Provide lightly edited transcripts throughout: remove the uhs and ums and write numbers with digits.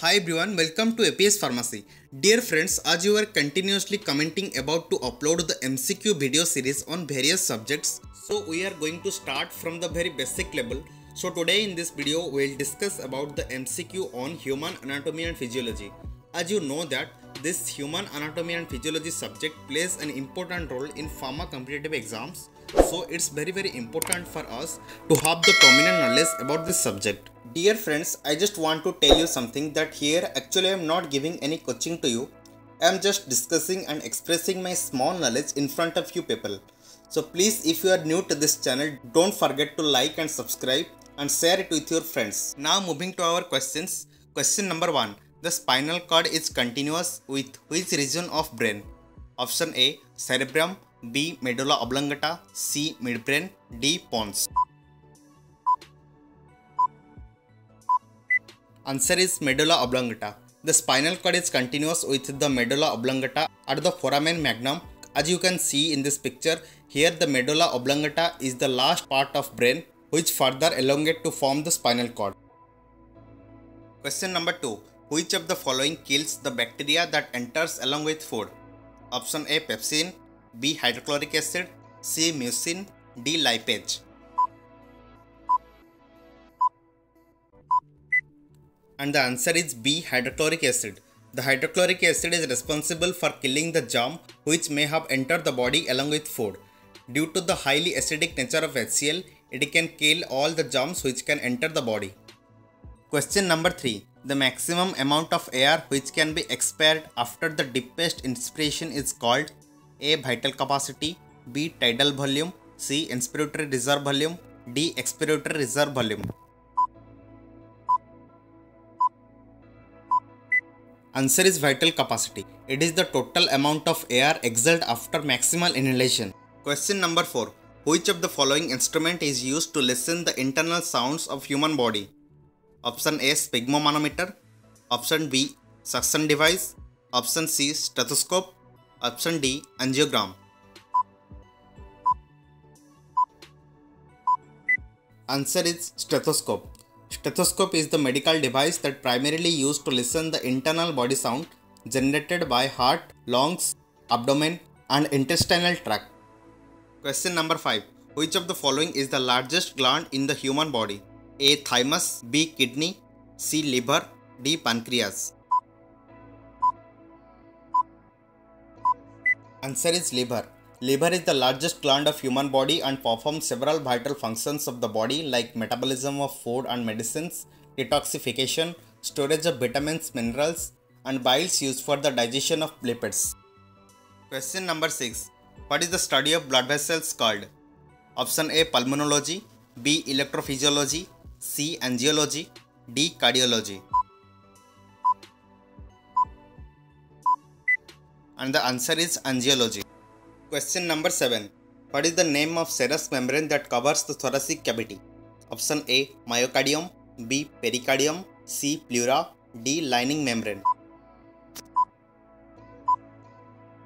Hi everyone, welcome to APS Pharmacy. Dear friends, as you are continuously commenting about to upload the MCQ video series on various subjects, so we are going to start from the very basic level. So today in this video, we will discuss about the MCQ on human anatomy and physiology. As you know that this human anatomy and physiology subject plays an important role in pharma competitive exams. So it's very important for us to have the prominent knowledge about this subject. Dear friends, I just want to tell you something that here actually I am not giving any coaching to you. I am just discussing and expressing my small knowledge in front of you people. So please, if you are new to this channel, don't forget to like and subscribe and share it with your friends. Now moving to our questions. Question number 1. The spinal cord is continuous with which region of brain? Option A. Cerebrum. B. Medulla oblongata. C. Midbrain. D. Pons. Answer is medulla oblongata. The spinal cord is continuous with the medulla oblongata at the foramen magnum. As you can see in this picture, here the medulla oblongata is the last part of brain which further elongate to form the spinal cord. Question number 2. Which of the following kills the bacteria that enters along with food? Option A. Pepsin. B. Hydrochloric acid. C. Mucin. D. Lipase. And the answer is B. Hydrochloric acid. The hydrochloric acid is responsible for killing the germ which may have entered the body along with food. Due to the highly acidic nature of HCl, it can kill all the germs which can enter the body. Question number 3. The maximum amount of air which can be expired after the deepest inspiration is called A. Vital capacity. B. Tidal volume. C. Inspiratory reserve volume. D. Expiratory reserve volume. Answer is vital capacity. It is the total amount of air exhaled after maximal inhalation. Question number 4. Which of the following instrument is used to listen the internal sounds of human body? Option A. Sphygmomanometer. Option B. Suction device. Option C. Stethoscope. Option D. Angiogram. Answer is stethoscope. Stethoscope is the medical device that primarily used to listen the internal body sound generated by heart, lungs, abdomen and intestinal tract. Question number 5. Which of the following is the largest gland in the human body? A. Thymus. B. Kidney. C. Liver. D. Pancreas. Answer is liver. Liver is the largest gland of human body and performs several vital functions of the body like metabolism of food and medicines, detoxification, storage of vitamins, minerals, and biles used for the digestion of lipids. Question number 6. What is the study of blood vessels called? Option A. Pulmonology. B. Electrophysiology. C. Angiology. D. Cardiology. And the answer is angiology. Question number 7. What is the name of serous membrane that covers the thoracic cavity? Option A. Myocardium. B. Pericardium. C. Pleura. D. Lining membrane.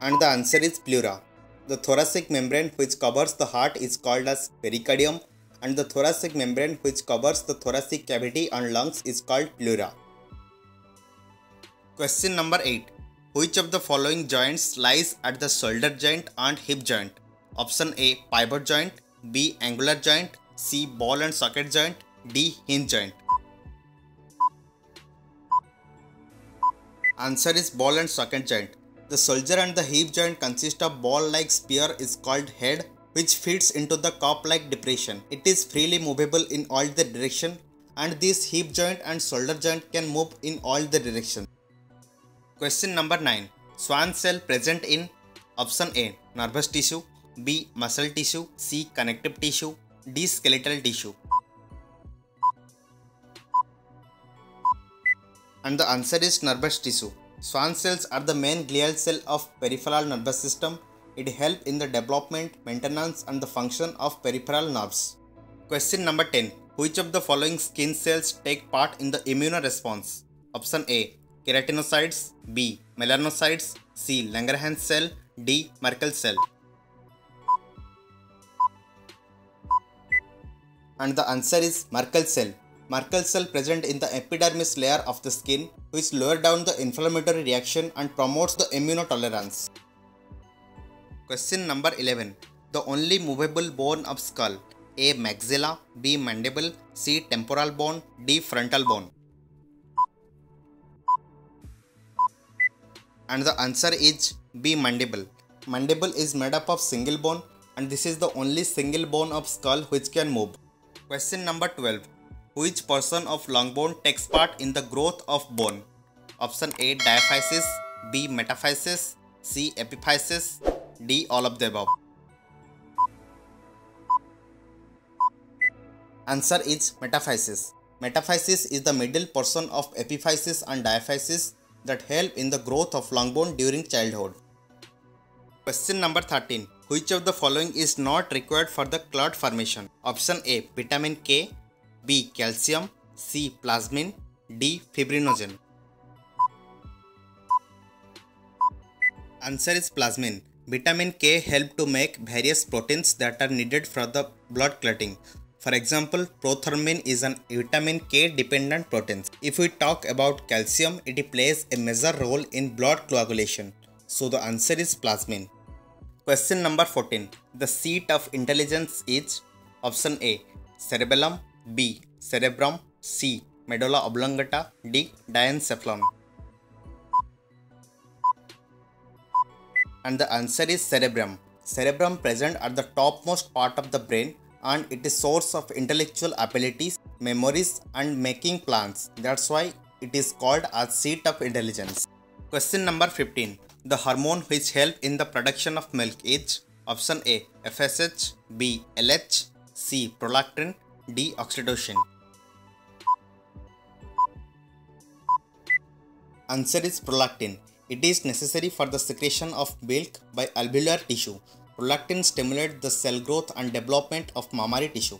And the answer is pleura. The thoracic membrane which covers the heart is called as pericardium and the thoracic membrane which covers the thoracic cavity and lungs is called pleura. Question number 8. Which of the following joints lies at the shoulder joint and hip joint? Option A. Pivot joint. B. Angular joint. C. Ball and socket joint. D. Hinge joint. Answer is ball and socket joint. The shoulder and the hip joint consist of ball-like sphere is called head which fits into the cup-like depression. It is freely movable in all the direction and this hip joint and shoulder joint can move in all the directions. Question number 9. Schwann cell present in option A. Nervous tissue. B. Muscle tissue. C. Connective tissue. D. Skeletal tissue. And the answer is nervous tissue. Schwann cells are the main glial cell of peripheral nervous system. It helps in the development, maintenance and the function of peripheral nerves. Question number 10. Which of the following skin cells take part in the immune response? Option A. Keratinocytes. B. Melanocytes. C. Langerhans cell. D. Merkel cell. And the answer is Merkel cell. Merkel cell present in the epidermis layer of the skin, which lower down the inflammatory reaction and promotes the immunotolerance. Question number 11. The only movable bone of skull. A. Maxilla, B. Mandible, C. Temporal bone, D. Frontal bone. And the answer is B. Mandible. Mandible is made up of single bone and this is the only single bone of skull which can move. Question number 12. Which portion of long bone takes part in the growth of bone? Option A. Diaphysis, B. Metaphysis, C. Epiphysis, D. All of the above. Answer is metaphysis. Metaphysis is the middle portion of epiphysis and diaphysis that help in the growth of long bone during childhood. Question number 13. Which of the following is not required for the clot formation? Option A. Vitamin K, B. Calcium, C. Plasmin, D. Fibrinogen. Answer is plasmin. Vitamin K helps to make various proteins that are needed for the blood clotting. For example, prothrombin is an vitamin K dependent protein. If we talk about calcium, it plays a major role in blood coagulation. So the answer is plasmin. Question number 14. The seat of intelligence is option A. Cerebellum, B. Cerebrum, C. Medulla oblongata, D. Diencephalon. And the answer is cerebrum. Cerebrum present at the topmost part of the brain and it is source of intellectual abilities, memories and making plans. That's why it is called as seat of intelligence. Question number 15. The hormone which helps in the production of milk is option A. FSH, B. LH, C. Prolactin, D. Oxytocin. Answer is prolactin. It is necessary for the secretion of milk by alveolar tissue. Prolactin stimulates the cell growth and development of mammary tissue.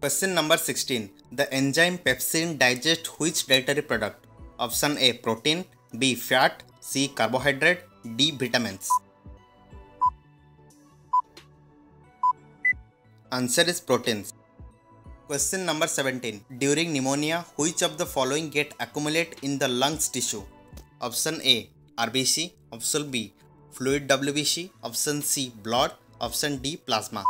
Question number 16. The enzyme pepsin digests which dietary product? Option A. Protein, B. Fat, C. Carbohydrate, D. Vitamins. Answer is proteins. Question number 17. During pneumonia, which of the following get accumulate in the lungs tissue? Option A. RBC, option B. Fluid WBC, option C. Blood, option D. Plasma.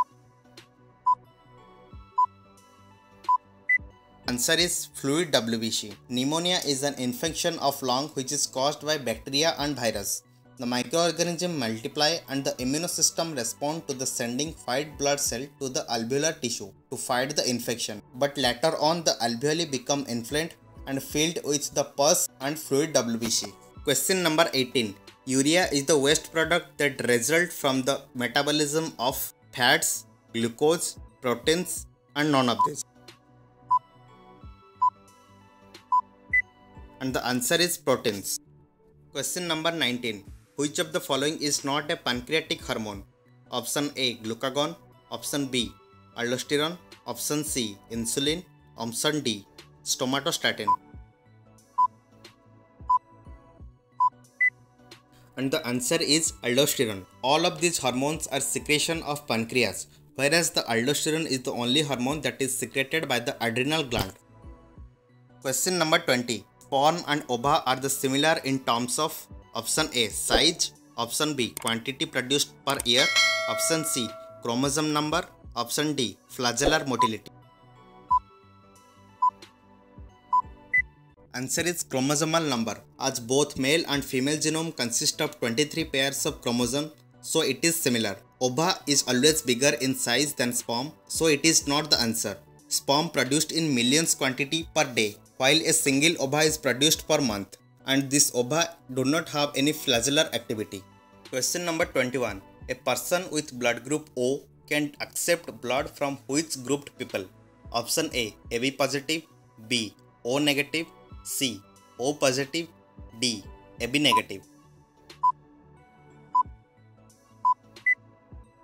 Answer is fluid WBC. Pneumonia is an infection of lung which is caused by bacteria and virus. The microorganisms multiply and the immune system responds to the sending white blood cell to the alveolar tissue to fight the infection. But later on the alveoli become inflamed and filled with the pus and fluid WBC. Question number 18. Urea is the waste product that results from the metabolism of fats, glucose, proteins and none of these. And the answer is proteins. Question number 19. Which of the following is not a pancreatic hormone? Option A. Glucagon, option B. Aldosterone, option C. Insulin, option D. Stomatostatin. And the answer is aldosterone. All of these hormones are secretion of pancreas, whereas the aldosterone is the only hormone that is secreted by the adrenal gland. Question number 20. Sperm and ova are the similar in terms of option A. Size, option B. Quantity produced per year, option C. Chromosome number, option D. Flagellar motility. Answer is chromosomal number. As both male and female genome consist of 23 pairs of chromosomes, so it is similar. Ova is always bigger in size than sperm, so it is not the answer. Sperm produced in millions quantity per day, while a single ova is produced per month, and this ova do not have any flagellar activity. Question number 21. A person with blood group O can accept blood from which grouped people? Option A. AB positive, B. O negative, C. O positive, D. AB negative.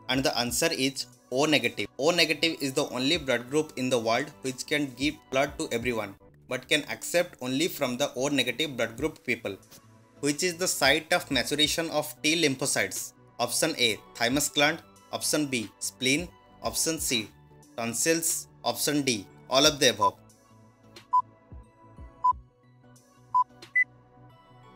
And the answer is O negative. O negative is the only blood group in the world which can give blood to everyone, but can accept only from the O negative blood group people. Which is the site of maturation of T lymphocytes? Option A. Thymus gland, option B. Spleen, option C. Tonsils, option D. All of the above.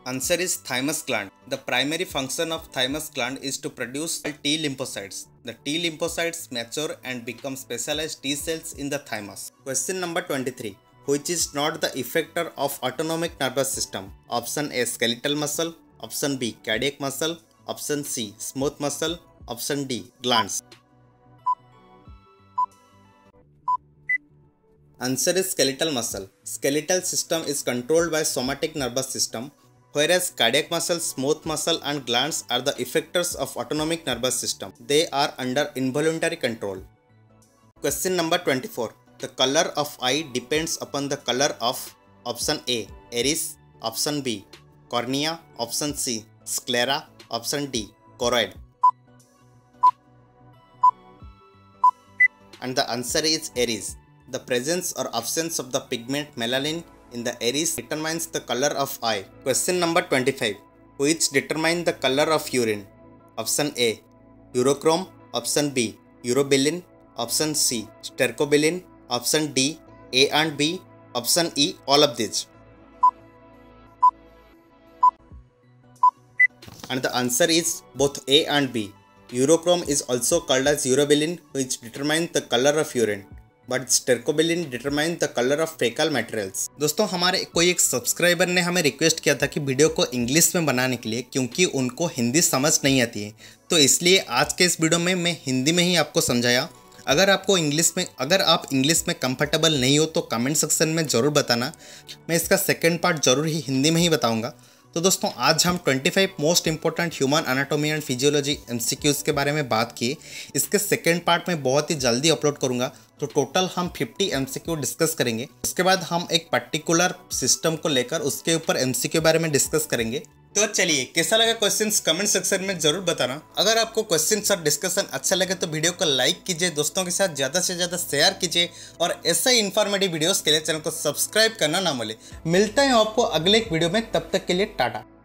Answer is thymus gland. The primary function of thymus gland is to produce T lymphocytes. The T lymphocytes mature and become specialized T cells in the thymus. Question number 23. Which is not the effector of autonomic nervous system? Option A. Skeletal muscle. Option B. Cardiac muscle. Option C. Smooth muscle. Option D. Glands. Answer is skeletal muscle. Skeletal system is controlled by somatic nervous system, whereas cardiac muscle, smooth muscle and glands are the effectors of autonomic nervous system. They are under involuntary control. Question number 24. The color of eye depends upon the color of option A. Iris. Option B. Cornea. Option C. Sclera. Option D. Choroid. And the answer is iris. The presence or absence of the pigment melanin in the iris determines the color of eye. Question number 25. Which determines the color of urine? Option A. Urochrome. Option B. Urobilin. Option C. Stercobilin. Option D. A and B. Option E. All of these. And the answer is both A and B. Urochrome is also called as urobilin, which determines the color of urine. But stercobilin determine the colour of faecal materials. दोस्तों हमारे कोई एक subscriber ने हमें request किया था कि video को इंग्लिश में बनाने के लिए, क्योंकि उनको हिंदी समझ नहीं आती है, तो इसलिए आज के इस वीडियो में मैं हिंदी में ही आपको समझाया। अगर आप इंग्लिश में कंफर्टेबल नहीं हो तो कमेंट सेक्शन में ज़रूर बताना, मैं इसका सेकेंड पार्ट ज़रूर ही हिंदी में ही बताऊँगा। तो दोस्तों आज हम 25 most important human anatomy and physiology MCQs के बारे में बात किए। इसके सेकेंड पार्ट में बहुत ही जल्दी अपलोड करूँगा, तो टोटल हम 50 एमसीक्यू डिस्कस करेंगे। उसके बाद हम एक पर्टिकुलर सिस्टम को लेकर उसके ऊपर एमसीक्यू के बारे में डिस्कस करेंगे। तो चलिए, कैसा लगा क्वेश्चंस कमेंट सेक्शन में ज़रूर बताना। अगर आपको क्वेश्चंस और डिस्कशन अच्छा लगे तो वीडियो को लाइक कीजिए, दोस्तों के साथ ज़्यादा से ज़्यादा शेयर कीजिए और ऐसे ही इन्फॉर्मेटिव वीडियोज़ के लिए चैनल को सब्सक्राइब करना ना भूलें। मिलते हैं आपको अगले एक वीडियो में, तब तक के लिए टाटा।